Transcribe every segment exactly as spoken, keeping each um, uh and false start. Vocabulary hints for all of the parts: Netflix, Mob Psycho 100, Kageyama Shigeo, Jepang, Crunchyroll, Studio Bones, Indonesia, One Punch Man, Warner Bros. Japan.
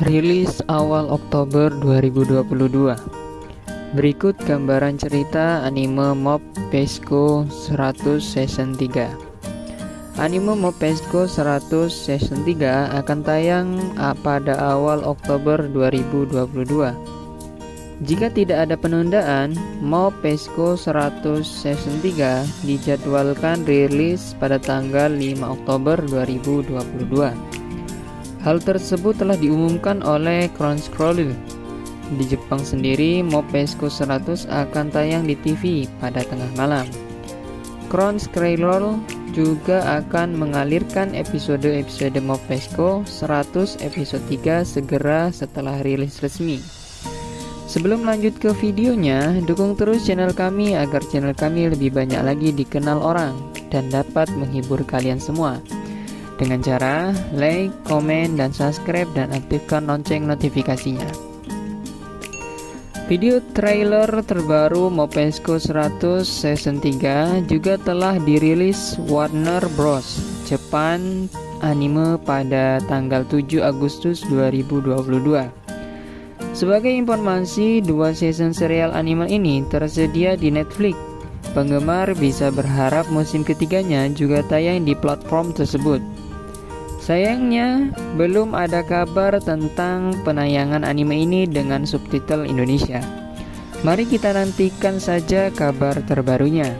Rilis awal Oktober dua ribu dua puluh dua. Berikut gambaran cerita anime Mob Psycho seratus Season tiga. Anime Mob Psycho seratus Season tiga akan tayang pada awal Oktober dua ribu dua puluh dua. Jika tidak ada penundaan, Mob Psycho seratus Season tiga dijadwalkan rilis pada tanggal lima Oktober dua ribu dua puluh dua. Hal tersebut telah diumumkan oleh Crunchyroll. Di Jepang sendiri, Mob Psycho seratus akan tayang di T V pada tengah malam. Crunchyroll juga akan mengalirkan episode-episode Mob Psycho seratus episode tiga segera setelah rilis resmi. Sebelum lanjut ke videonya, dukung terus channel kami agar channel kami lebih banyak lagi dikenal orang dan dapat menghibur kalian semua. Dengan cara like, komen, dan subscribe dan aktifkan lonceng notifikasinya. Video trailer terbaru Mob Psycho seratus Season tiga juga telah dirilis Warner Bros. Japan anime pada tanggal tujuh Agustus dua ribu dua puluh dua. Sebagai informasi, dua season serial anime ini tersedia di Netflix. Penggemar bisa berharap musim ketiganya juga tayang di platform tersebut. Sayangnya, belum ada kabar tentang penayangan anime ini dengan subtitle Indonesia. Mari kita nantikan saja kabar terbarunya.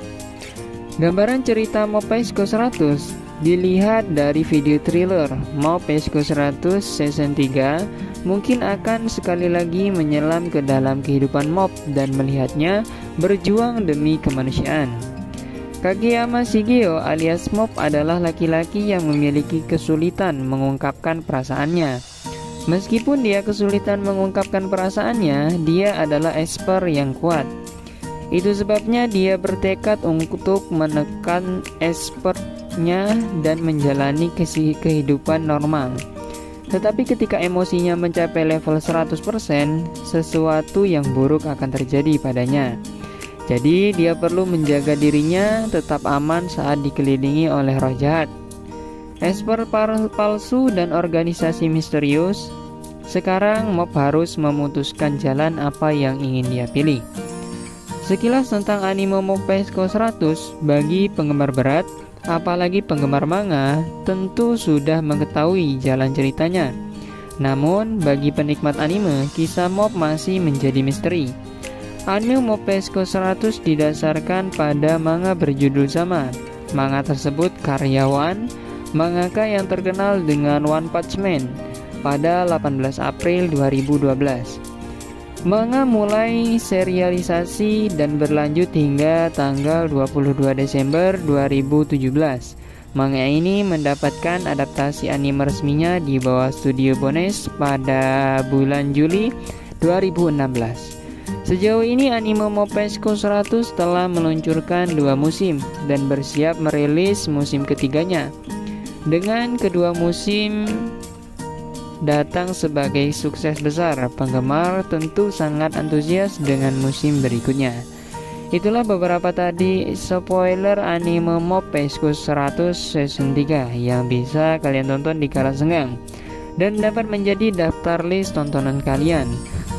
Gambaran cerita Mob Psycho seratus dilihat dari video trailer Mob Psycho seratus Season tiga. Mungkin akan sekali lagi menyelam ke dalam kehidupan mob dan melihatnya berjuang demi kemanusiaan. Kageyama Shigeo alias Mob adalah laki-laki yang memiliki kesulitan mengungkapkan perasaannya. Meskipun dia kesulitan mengungkapkan perasaannya, dia adalah esper yang kuat. Itu sebabnya dia bertekad untuk menekan espernya dan menjalani kehidupan normal. Tetapi ketika emosinya mencapai level seratus persen, sesuatu yang buruk akan terjadi padanya. Jadi dia perlu menjaga dirinya tetap aman saat dikelilingi oleh roh jahat, esper palsu, dan organisasi misterius. Sekarang Mob harus memutuskan jalan apa yang ingin dia pilih. Sekilas tentang anime Mob Psycho seratus bagi penggemar berat, apalagi penggemar manga, tentu sudah mengetahui jalan ceritanya. Namun, bagi penikmat anime, kisah Mob masih menjadi misteri. Anime Mob Psycho seratus didasarkan pada manga berjudul sama. Manga tersebut karyawan mangaka yang terkenal dengan One Punch Man pada delapan belas April dua ribu dua belas. Manga mulai serialisasi dan berlanjut hingga tanggal dua puluh dua Desember dua ribu tujuh belas. Manga ini mendapatkan adaptasi anime resminya di bawah Studio Bones pada bulan Juli dua ribu enam belas. Sejauh ini anime Mob Psycho seratus telah meluncurkan dua musim dan bersiap merilis musim ketiganya. Dengan kedua musim datang sebagai sukses besar, penggemar tentu sangat antusias dengan musim berikutnya. Itulah beberapa tadi spoiler anime Mob Psycho seratus Season tiga yang bisa kalian tonton di kala senggang dan dapat menjadi daftar list tontonan kalian.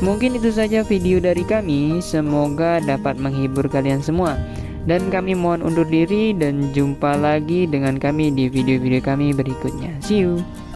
Mungkin itu saja video dari kami, semoga dapat menghibur kalian semua. Dan kami mohon undur diri dan jumpa lagi dengan kami di video-video kami berikutnya. See you!